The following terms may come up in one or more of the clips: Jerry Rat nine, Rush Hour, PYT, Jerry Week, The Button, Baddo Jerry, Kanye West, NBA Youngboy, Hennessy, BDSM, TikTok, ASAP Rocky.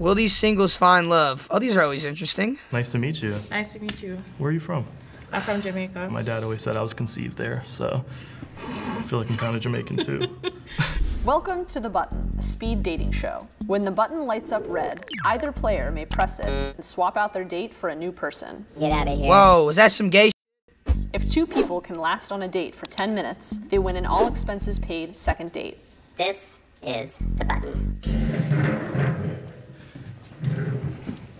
Will these singles find love? Oh, these are always interesting. Nice to meet you. Nice to meet you. Where are you from? I'm from Jamaica. My dad always said I was conceived there, so I feel like I'm kind of Jamaican too. Welcome to The Button, a speed dating show. When the button lights up red, either player may press it and swap out their date for a new person. Get out of here. Whoa, is that some gay shit? If two people can last on a date for 10 minutes, they win an all-expenses-paid second date. This is The Button.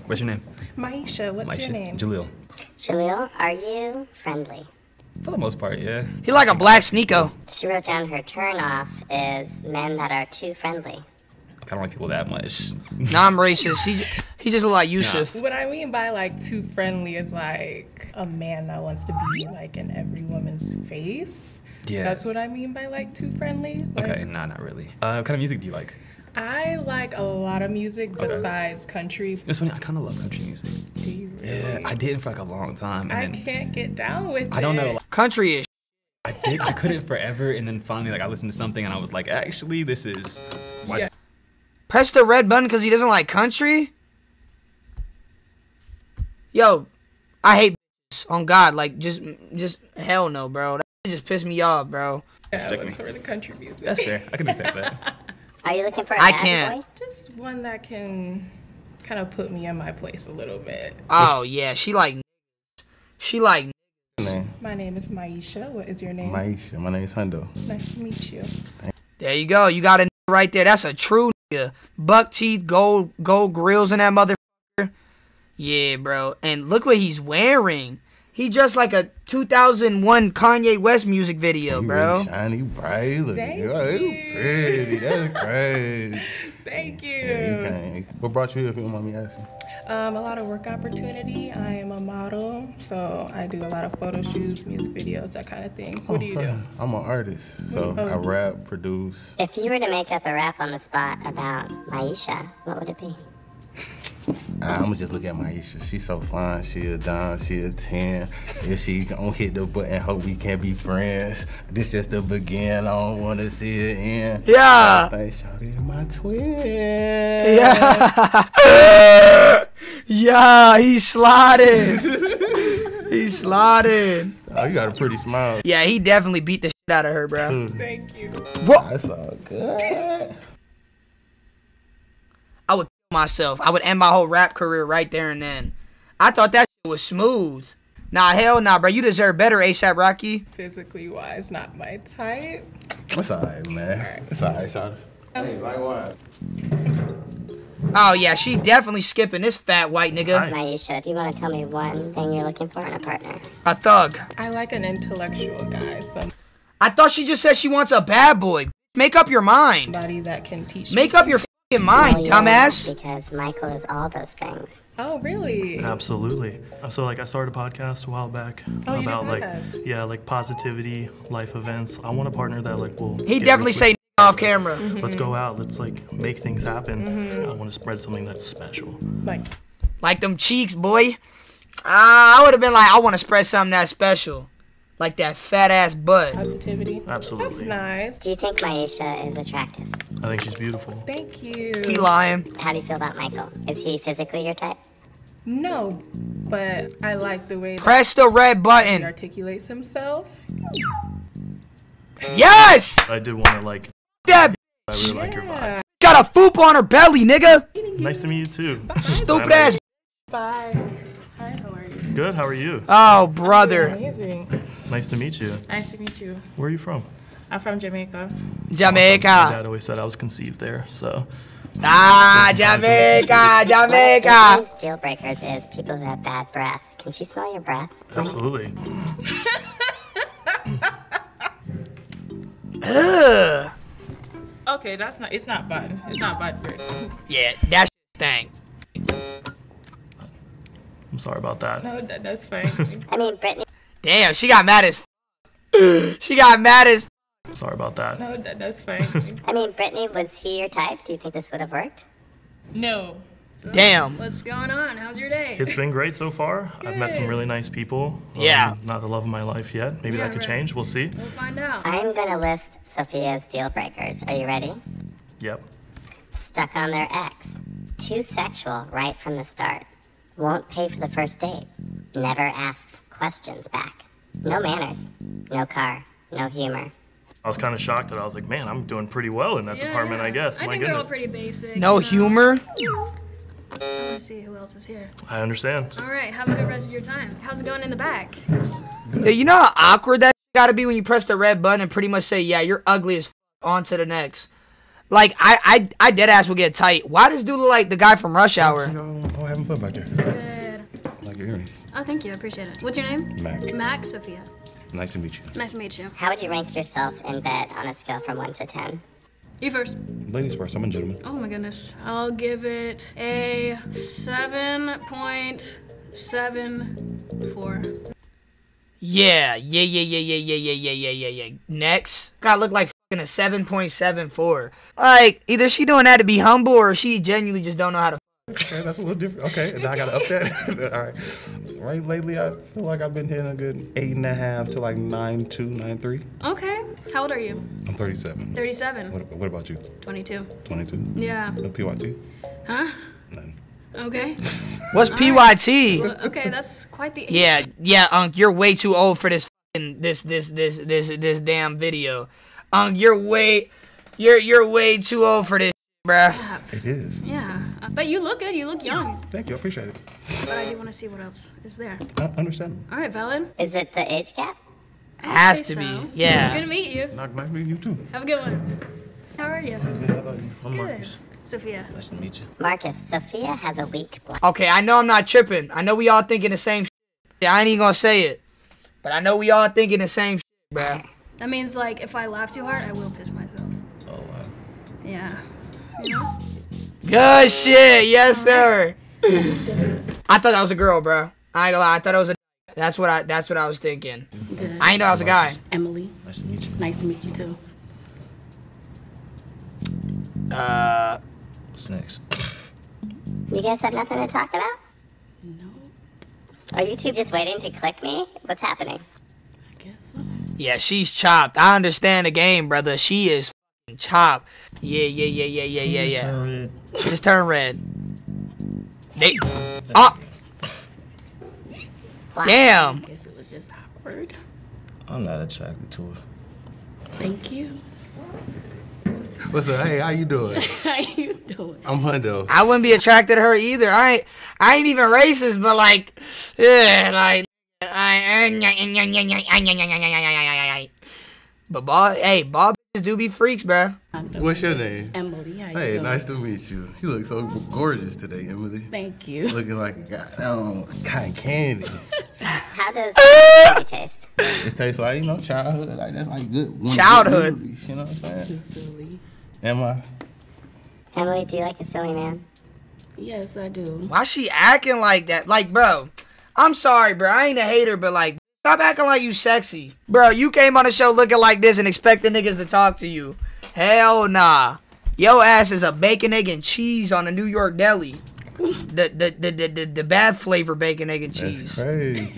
What's your name? Maisha, what's your name? Jaleel. Jaleel, are you friendly? For the most part, yeah. He like a black Sneeko. She wrote down her turn-off is men that are too friendly. I don't like people that much. Nah, I'm racist. He just look like Yusuf. Nah. What I mean by like too friendly is like a man that wants to be like in every woman's face. Yeah. That's what I mean by like too friendly. Like, okay, nah, not really. What kind of music do you like? I like a lot of music besides country. It's funny, I kind of love country music. Do you really? Yeah, I did for like a long time. And I can't get down with it. I don't know. Like, country is I couldn't forever, and then finally like I listened to something and I was like, actually, this is... Yeah. Press the red button because he doesn't like country? Yo, I hate on God. Like, just hell no, bro. That just pissed me off, bro. Yeah, that's sort of country music. That's fair. I can accept that. Are you looking for a bad boy? Just one that can kind of put me in my place a little bit. Oh, yeah. She like... My name is Maisha. What is your name? Maisha. My name is Hundo. Nice to meet you. There you go. You got a right there. That's a true nigga. Buck teeth, gold grills in that motherfucker. Yeah, bro. And look what he's wearing. He just like a 2001 Kanye West music video, bro. You shiny, bright, look pretty. That's crazy. Thank you. Yeah, you what brought you here, if you don't mind me asking? A lot of work opportunity. I am a model, so I do a lot of photo shoots, music videos, that kind of thing. What do you do? I'm an artist, so I rap, produce. If you were to make up a rap on the spot about Maisha, what would it be? I'ma just look at Maisha. She's so fine. She a dime. She a 10. If she don't hit the button, hope we can be friends. This just the begin. I don't want to see it end. Yeah. Like, shawty, my twin. Yeah. Yeah. He slotted. He slotted. Oh, you got a pretty smile. Yeah, he definitely beat the shit out of her, bro. Thank you. What? That's all good. Myself, I would end my whole rap career right there and then. I thought that shit was smooth. Nah, hell nah, bro. You deserve better, ASAP Rocky. Physically wise, not my type. It's alright, man. It's alright, Sean. Hey, likewise. Oh yeah, she definitely skipping this fat white nigga. Maisha, do you want to tell me one thing you're looking for in a partner? A thug. I like an intellectual guy. So I thought she just said she wants a bad boy. Make up your mind. Somebody that can teach. Make up your. In mind, well, yeah, dumbass. Because Michael is all those things. Oh, really? Absolutely. So, like, I started a podcast a while back about you did like, like positivity, life events. I want a partner that like will. He definitely say off camera. Let's go out. Let's like make things happen. I want to spread something that's special. Like them cheeks, boy. I would have been like, I want to spread something that's special. Like that fat ass butt. Positivity. Absolutely. That's nice. Do you think Maisha is attractive? I think she's beautiful. Thank you. He lying. How do you feel about Michael? Is he physically your type? No, but I like the way press the red button. He articulates himself. Yes! I did want to like that. I really like your vibe. Got a foop on her belly, nigga. Nice to meet you too. Bye. Stupid ass. Bye. Hi, how are you? Good, how are you? Oh, brother. Amazing. Nice to meet you. Nice to meet you. Where are you from? I'm from Jamaica. Jamaica. My dad always said I was conceived there, so. Ah, Jamaica, Jamaica. One of these deal breakers is people who have bad breath. Can she smell your breath? Absolutely. Ugh. Okay, that's not. It's not bad. It's not bad breath. Yeah, that stank. I'm sorry about that. No, that's fine. I mean, Brittany. Damn, she got mad as. She got mad as. Sorry about that. No, that's fine. I mean, Brittany, was he your type? Do you think this would have worked? No. So, damn. What's going on? How's your day? It's been great so far. Good. I've met some really nice people. Yeah. Not the love of my life yet. Maybe that could change. We'll see. We'll find out. I'm going to list Sophia's deal breakers. Are you ready? Yep. Stuck on their ex. too sexual right from the start. Won't pay for the first date. Never asks questions back. No manners. No car. No humor. I was kind of shocked that I was like, man, I'm doing pretty well in that department, I guess. I think they're all pretty basic. No humor? Let's see who else is here. I understand. All right, have a good rest of your time. How's it going in the back? Yeah, you know how awkward that gotta be when you press the red button and pretty much say, yeah, you're ugly as f***, on to the next. Like, I deadass will get tight. Why does dude look like the guy from Rush Hour? Oh, I haven't put back there. Good. I like your earring. Oh, thank you. I appreciate it. What's your name? Mac. Mac, Sophia. Nice to meet you. Nice to meet you. How would you rank yourself in bed on a scale from 1 to 10? You first. Ladies first. I'm a gentleman. Oh my goodness. I'll give it a 7.74. Yeah. Next. God, look like fucking a 7.74. Like, either she doing that to be humble or she genuinely just don't know how to. Okay, that's a little different. Okay, and I gotta up that. All right. Right, lately I feel like I've been hitting a good 8.5 to like 9.2, 9.3. Okay. How old are you? I'm 37. 37. What about you? 22. 22. Yeah. No PYT? Huh? None. Okay. What's PYT? Right. Well, okay, that's quite the age. Yeah, Unc, you're way too old for this fucking this damn video. Unc, you're way too old for this, bruh. Yeah. It is. Yeah. But you look good. You look young. Thank you. I appreciate it. But I do want to see what else is there. Understandable. All right, Valen. Is it the age gap? Has to be. Yeah. Good to meet you. Nice meeting you too. Have a good one. How are you? I'm good. How about you? I'm Marcus. Sophia. Nice to meet you. Marcus, Sophia has a weak black. Okay, I know I'm not tripping. I know we all thinking the same shit. Yeah, I ain't even gonna say it. But I know we all thinking the same shit, bruh. That means, like, if I laugh too hard, I will piss myself. Oh, wow. Yeah. You know? Good shit, yes sir. I thought that was a girl, bro. I ain't gonna lie, I thought it was a. That's what I was thinking. Good. I ain't know I was a guy. Emily. Nice to meet you. Nice to meet you too. What's next? You guys have nothing to talk about? No. Are you two just waiting to click me? What's happening? I guess so. Yeah, she's chopped. I understand the game, brother. She is. Chop. Yeah. Just turn red. They. Ah. Wow. Damn. I guess it was just awkward. I'm not attracted to her. Thank you. What's up? Hey, how you doing? I'm Hundo. I wouldn't be attracted to her either. I ain't even racist, but like, yeah, like, But Bob, hey, Bob. Do be freaks, bro. What's your name? Emily. How you doing? Nice to meet you. You look so gorgeous today, Emily. Thank you. Looking like a goddamn cotton candy. How does it taste? It tastes like, you know, childhood. Like, that's like good. Childhood. Movies, you know what I'm saying? You're silly. Am I? Emily, do you like a silly man? Yes, I do. Why she acting like that? Like, bro, I'm sorry, bro. I ain't a hater, but like, stop acting like you sexy. Bro, you came on the show looking like this and expecting niggas to talk to you. Hell nah. Yo ass is a bacon, egg, and cheese on a New York deli. The bad flavor bacon, egg, and cheese. That's crazy.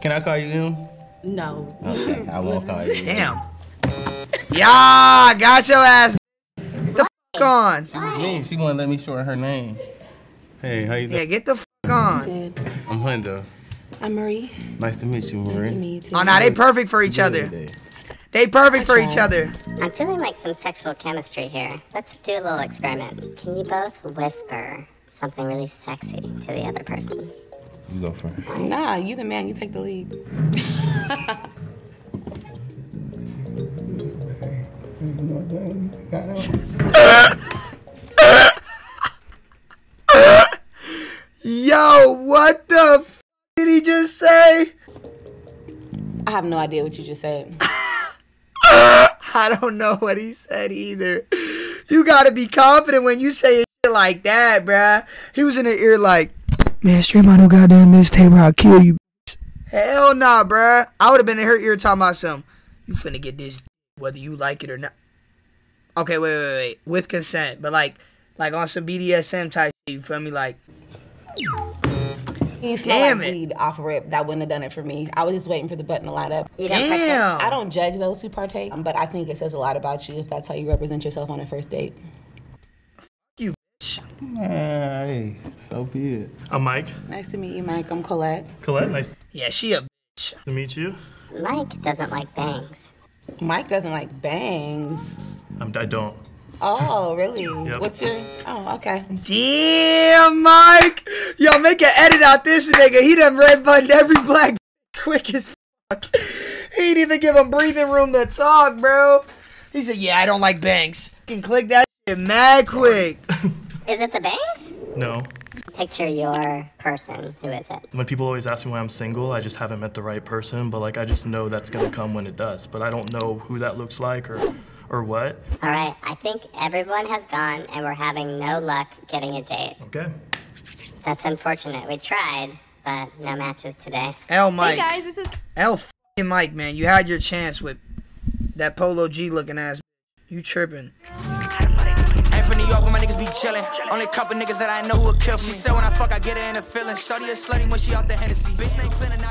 Can I call you Em? No. Okay, I won't call you. Damn. Yeah, got your ass the f*** on. She was mean. She wouldn't let me short her name. Hey, how you doing? Yeah, get the f*** on. Good. I'm Hundo. I'm Marie. Nice to meet you, Marie. Nice to meet you. Oh, now they perfect for each other. They perfect for each other. I'm feeling like some sexual chemistry here. Let's do a little experiment. Can you both whisper something really sexy to the other person? You go first. Nah, you the man. You take the lead. Yo, what the f***? Did he just say? I have no idea what you just said. I don't know what he said either. You gotta be confident when you say shit like that, bruh. He was in her ear like, man, stream on no goddamn mixtape or I'll kill you, bitch. Hell nah, bruh. I would have been in her ear talking about something. You finna get this whether you like it or not. Okay, wait. With consent. But like on some BDSM type shit, you feel me? Like, you smell damn like weed off rip. That wouldn't have done it for me. I was just waiting for the button to light up. You don't partake. I don't judge those who partake, but I think it says a lot about you if that's how you represent yourself on a first date. Fuck you, bitch. Hey, so be it. I'm Mike. Nice to meet you, Mike. I'm Colette. Colette, nice. Yeah, she a bitch. Nice to meet you. Mike doesn't like bangs. Mike doesn't like bangs. I don't. Oh, really? Yep. What's your... Oh, okay. Damn, Mike! Yo, make an edit out this nigga. He done red buttoned every black quick as fuck. He didn't even give him breathing room to talk, bro. He said, yeah, I don't like bangs. You can click that shit mad quick. Is it the bangs? No. Picture your person. Who is it? When people always ask me why I'm single, I just haven't met the right person, but like I just know that's gonna come when it does. But I don't know who that looks like or what. All right, I think everyone has gone and we're having no luck getting a date. Okay. That's unfortunate. We tried, but no matches today. L Mike. Hey guys, this is L f***ing Mike, man. You had your chance with that Polo G looking ass. You chirping. From New York where my niggas be chilling. Only couple niggas that I know who'll kill me. She said when I fuck I get her in the feeling. Shorty is slutty when she out the Hennessy. Bitch ain't feeling